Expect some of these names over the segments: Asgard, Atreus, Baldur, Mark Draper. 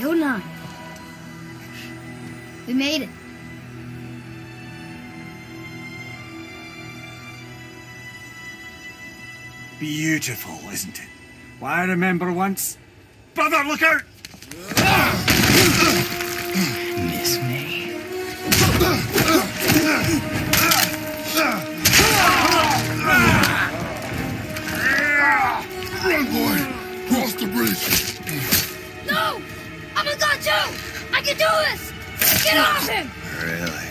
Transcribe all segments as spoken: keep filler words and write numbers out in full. Jolan. We made it. Beautiful, isn't it? Well, I remember once. Brother, look out! Miss me. Run, boy! Cross the bridge! No! I'm a god too! I can do this! Get off him! Really?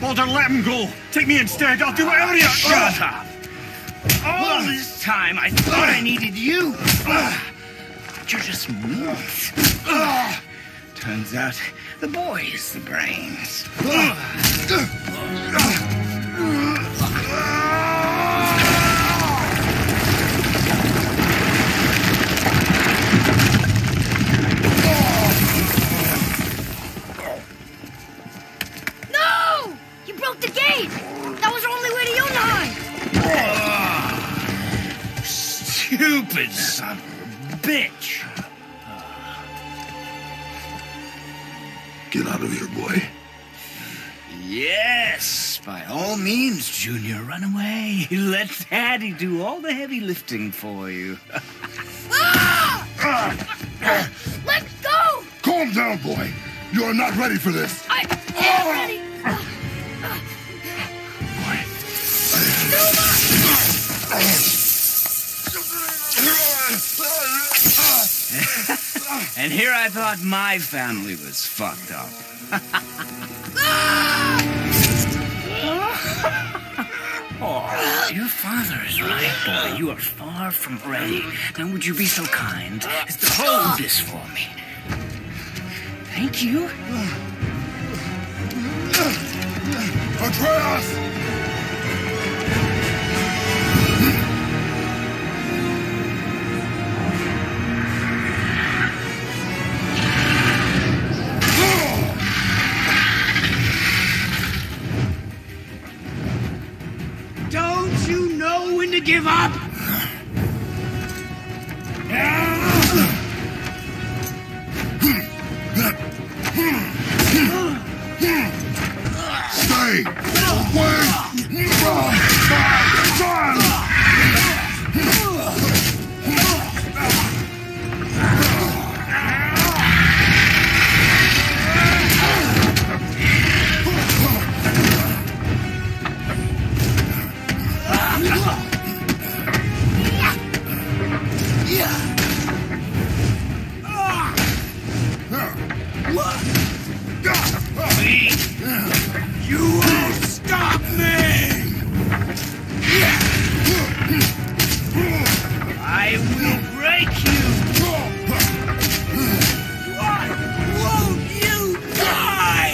Baldur, let him go! Take me instead! I'll do whatever you... Shut up! All this time I thought I needed you! But you're just meat. Turns out the boy is the brains. Stupid son of a bitch! Get out of here, boy. Yes, by all means, Junior, run away. Let Daddy do all the heavy lifting for you. Ah! Let go! Calm down, boy. You are not ready for this. I am ready. Boy. I... And here I thought my family was fucked up. Oh, your father is right, boy. You are far from ready. Now would you be so kind as to hold this for me? Thank you. Atreus! To give up? Stay away from my son! You won't stop me! I will break you! Why won't you die?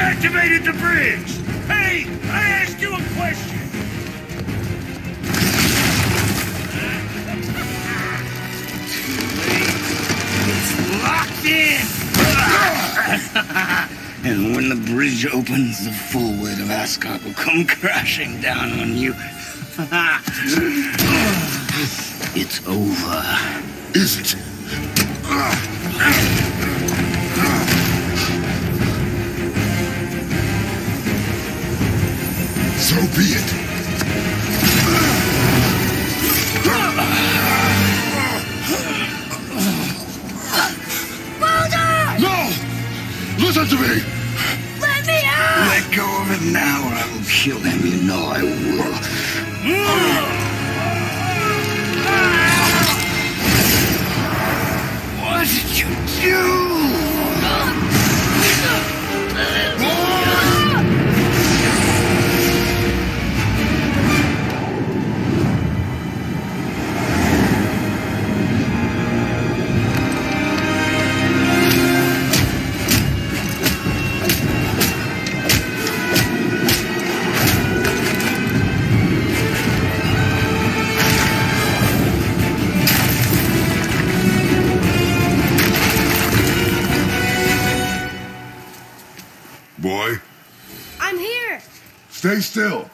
Activated the bridge! Hey, I asked you a question! Too late. It's locked in! And when the bridge opens, the full weight of Asgard will come crashing down on you. It's over, isn't it? So be it. Baldur! No! Listen to me! Let me out! Let go of it now or I will kill him. You know I will. What did you do? What? Boy? I'm here! Stay still!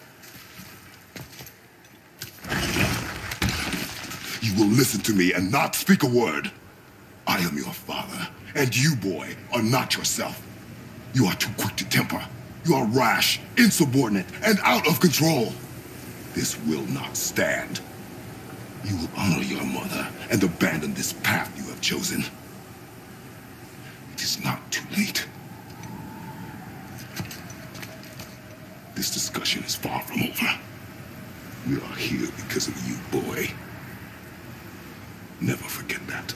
You will listen to me and not speak a word. I am your father, and you, boy, are not yourself. You are too quick to temper. You are rash, insubordinate, and out of control. This will not stand. You will honor your mother and abandon this path you have chosen. It is not too late. This discussion is far from over. We are here because of you, boy. Never forget that.